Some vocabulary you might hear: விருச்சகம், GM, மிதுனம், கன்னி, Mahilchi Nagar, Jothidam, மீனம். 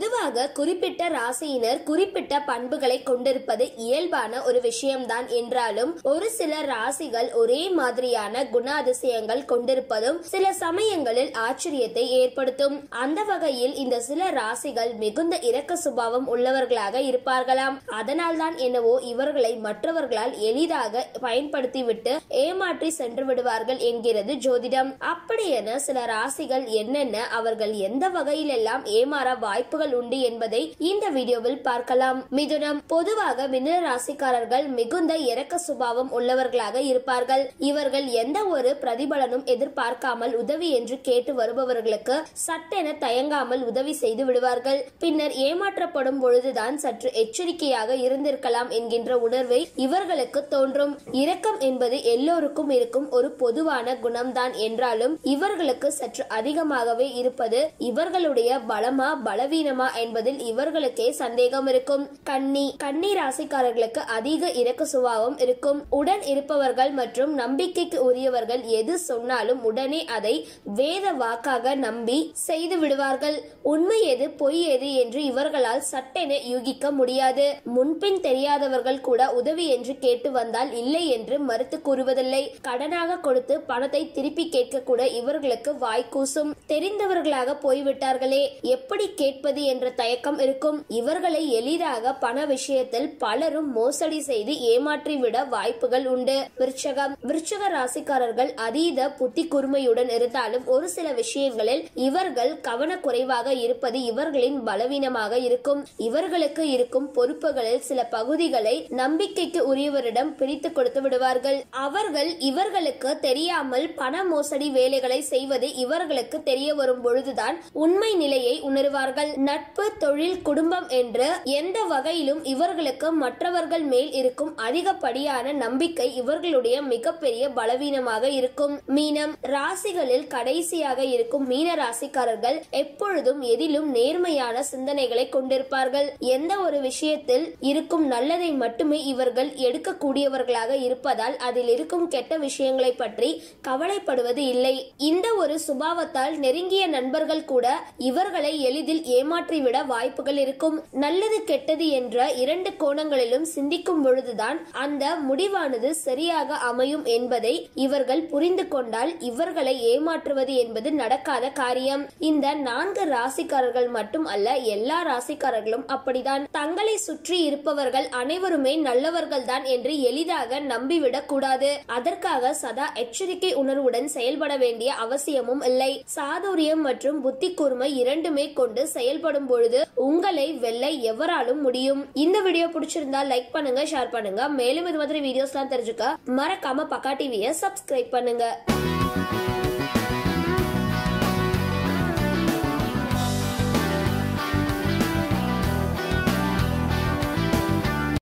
பொதுவாக குறிப்பிட்ட ராசியினர் குறிப்பிட்ட பண்புகளை கொண்டிருப்பது இயல்பான ஒரு விஷயம்தான். என்றாலும் ஒரு சில ராசிகள் ஒரே மாதிரியான குணாதிசயங்கள் கொண்டிருப்பதும் சில சமயங்களில் ஆச்சரியத்தை ஏற்படுத்தும். அந்த வகையில் இந்த சில ராசிகள் மிகுந்த இரக்க சுபாவம் உள்ளவர்களாக இருப்பார்களாம். அதனால்தான் என்னவோ இவர்களை மற்றவர்களால் எளிதாக பயன்படுத்திவிட்டு ஏமாற்றி சென்று விடுவார்கள் என்கிறது ஜோதிடம். அப்படியென சில ராசிகள் என்னென்ன, அவர்கள் எந்த வகையிலெல்லாம் ஏமாற வாய்ப்பு உண்டு என்பதை இந்த வீடியோவில் பார்க்கலாம். மிதுனம். பொதுவாக மிதுன ராசிக்காரர்கள் மிகுந்த இரக்க சுபாவம் உள்ளவர்களாக இருப்பார்கள். இவர்கள் எந்த ஒரு பிரதிபலனும் எதிர்பார்க்காமல் உதவி என்று கேட்டு வருபவர்களுக்கு சட்டென தயங்காமல் உதவி செய்து விடுவார்கள். பின்னர் ஏமாற்றப்படும் பொழுதுதான் சற்று எச்சரிக்கையாக இருந்திருக்கலாம் என்கின்ற உணர்வை இவர்களுக்கு தோன்றும். இரக்கம் என்பது எல்லோருக்கும் இருக்கும் ஒரு பொதுவான குணம்தான். என்றாலும் இவர்களுக்கு சற்று அதிகமாகவே இருப்பது இவர்களுடைய பலமா பலவீன என்பதில் இவர்களுக்கே சந்தேகம் இருக்கும். கன்னி. கன்னி ராசிக்காரர்களுக்கு அதிக இரக்க சுபாவம் இருக்கும். உடன் இருப்பவர்கள் மற்றும் நம்பிக்கைக்கு உரியவர்கள் எது சொன்னாலும் உடனே அதை வேத வாக்காக நம்பி செய்து விடுவார்கள். உண்மை எது பொய் எது என்று இவர்களால் சட்டென யூகிக்க முடியாது. முன்பின் தெரியாதவர்கள் கூட உதவி என்று கேட்டு வந்தால் இல்லை என்று மறுத்து கூறுவதில்லை. கடனாக கொடுத்து பணத்தை திருப்பி கேட்க கூட இவர்களுக்கு வாய்க்கூசும். தெரிந்தவர்களாக போய்விட்டார்களே, எப்படி கேட்பது என்ற தயக்கம் இருக்கும். இவர்களை எளிதாக பண விஷயத்தில் பலரும் மோசடி செய்து ஏமாற்றிவிட வாய்ப்புகள் உண்டு. விருச்சகம். விருச்சக ராசிக்காரர்கள் அதீத புத்தி கூர்மையுடன் இருந்தாலும் ஒரு சில விஷயங்களில் இவர்கள் கவனக்குறைவாக இருப்பது இவர்களின் பலவீனமாக இருக்கும். இவர்களுக்கு இருக்கும் பொறுப்புகளில் சில பகுதிகளை நம்பிக்கைக்கு உரியவரிடம் பிரித்து கொடுத்து விடுவார்கள். அவர்கள் இவர்களுக்கு தெரியாமல் பண மோசடி வேலைகளை செய்வது இவர்களுக்கு தெரிய வரும் பொழுதுதான் உண்மை நிலையை உணர்வார்கள். நட்பு, தொழில், குடும்பம் என்று எந்த வகையிலும் இவர்களுக்கு மற்றவர்கள் மேல் இருக்கும் அதிகப்படியான நம்பிக்கை இவர்களுடைய மிகப்பெரிய பலவீனமாக இருக்கும். மீனம். ராசிகளில் கடைசியாக இருக்கும் மீன ராசிக்காரர்கள் எப்பொழுதும் எதிலும் நேர்மையான சிந்தனைகளை கொண்டிருப்பார்கள். எந்த ஒரு விஷயத்தில் இருக்கும் நல்லதை மட்டுமே இவர்கள் எடுக்கக்கூடியவர்களாக இருப்பதால் அதில் இருக்கும் கெட்ட விஷயங்களை பற்றி கவலைப்படுவது இல்லை. இந்த ஒரு சுபாவத்தால் நெருங்கிய நண்பர்கள் கூட இவர்களை எளிதில் ஏமாற்ற மாற்றிவிட வாய்ப்புகள் இருக்கும். நல்லது கெட்டது என்ற இரண்டு கோணங்களிலும் சிந்திக்கும் பொழுதுதான் அந்த முடிவானது சரியாக அமையும் என்பதை இவர்கள் புரிந்து கொண்டால் இவர்களை ஏமாற்றுவது என்பது நடக்காத காரியம். இந்த 4 ராசிக்காரர்கள் மட்டும் அல்ல, எல்லா ராசிக்காரர்களும் அப்படிதான். தங்களை சுற்றி இருப்பவர்கள் அனைவருமே நல்லவர்கள் தான் என்று எளிதாக நம்பிவிடக் கூடாது. அதற்காக சதா எச்சரிக்கை உணர்வுடன் செயல்பட வேண்டிய அவசியமும் இல்லை. சாதுரியம் மற்றும் புத்தி கூர்மை இரண்டுமே கொண்டு செயல்பட பொழுது உங்களை வெல்ல எவராலும் முடியும். இந்த வீடியோ பிடிச்சிருந்தா லைக் பண்ணுங்க, ஷேர் பண்ணுங்க. மேலும் இது மாதிரி வீடியோஸ்லாம் தெரிஞ்சுக்க மறக்காம பக்கா டிவியை சப்ஸ்கிரைப் பண்ணுங்க.